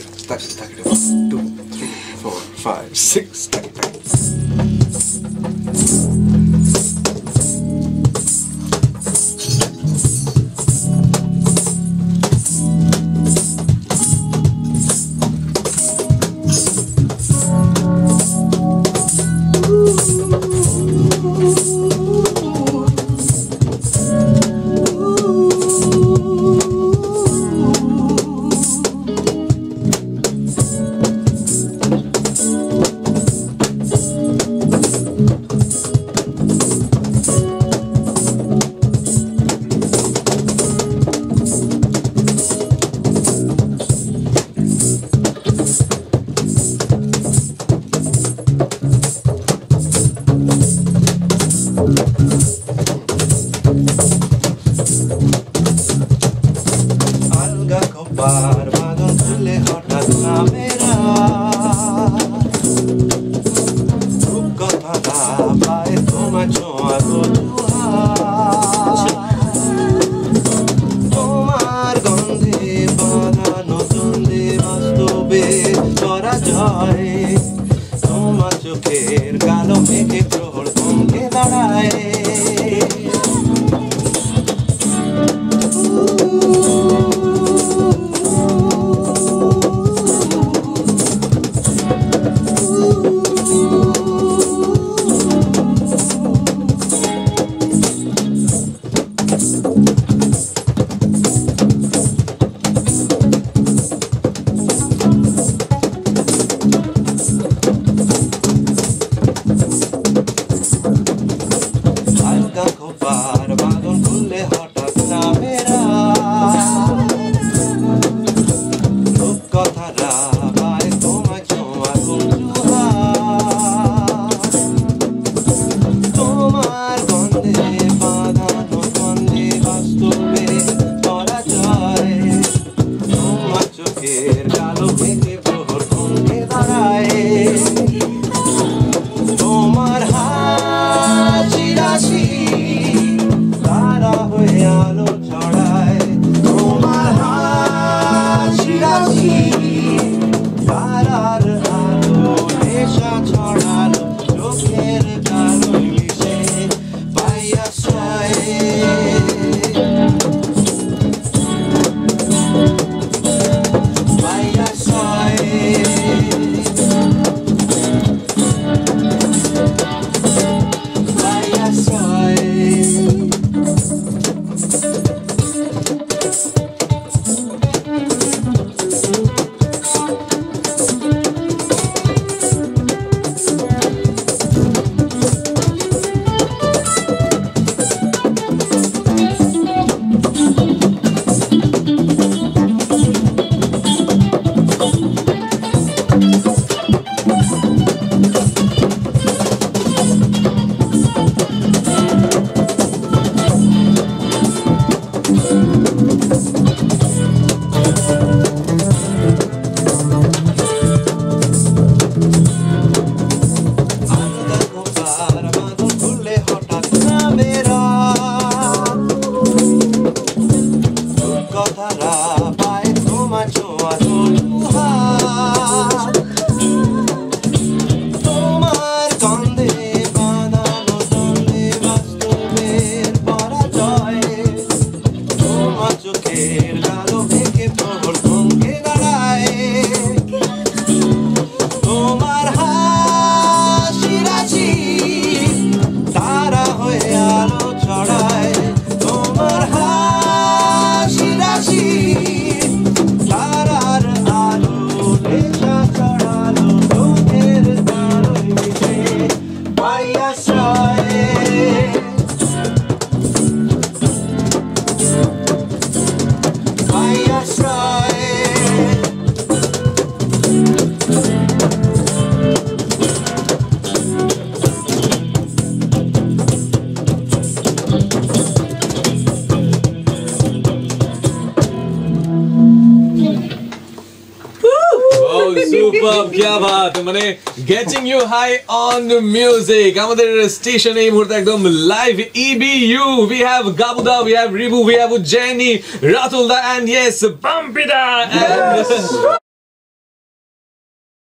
six, stack, stack, 1, 2, 3, 4, 5, 6, stack, stack. Getting you high on the music. Amader station ei murte ekdom live EBU. We have Gabuda, we have Rebu, we have Ujaini, Ratulda, and yes, Bumpyda. And yes.